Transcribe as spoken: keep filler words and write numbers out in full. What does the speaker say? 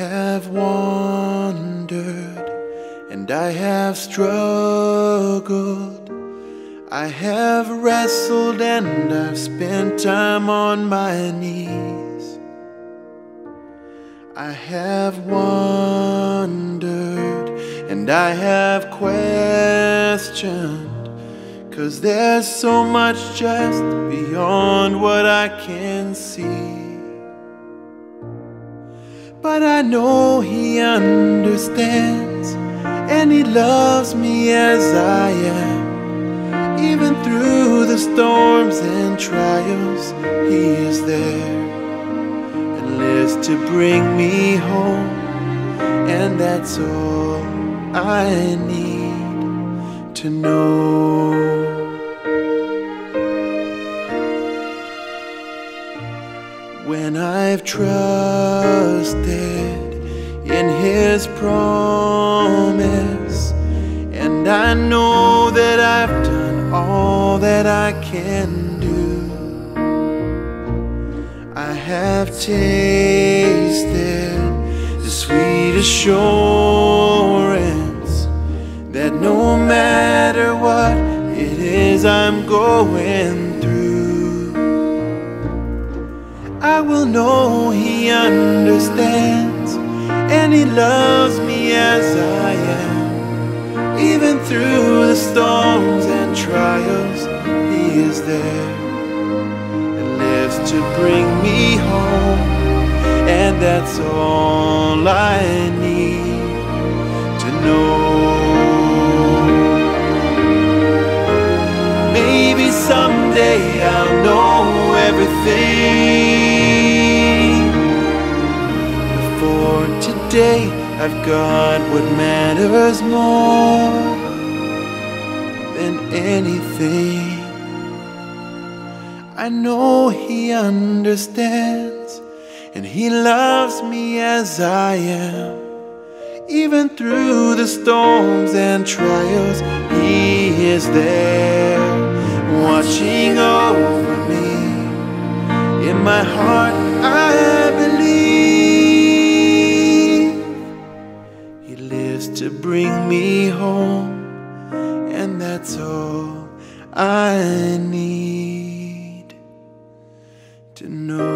have wandered and I have struggled. I have wrestled and I've spent time on my knees. I have wondered and I have questioned, 'cause there's so much just beyond what I can see. But I know He understands, and He loves me as I am. Even through the storms and trials, He is there and lives to bring me home. And that's all I need to know. When I've trusted in His promise, and I know that I've done all that I can do, I have tasted the sweet assurance that no matter what it is I'm going through, I will know He understands, and He loves me as I am. Even through the storms and trials, He is there and lives to bring me home. And that's all I need to know. Maybe someday I'll know everything. Today I've got what matters more than anything. I know He understands, and He loves me as I am. Even through the storms and trials, He is there, watching over me. In my heart I believe to bring me home, and that's all I need to know.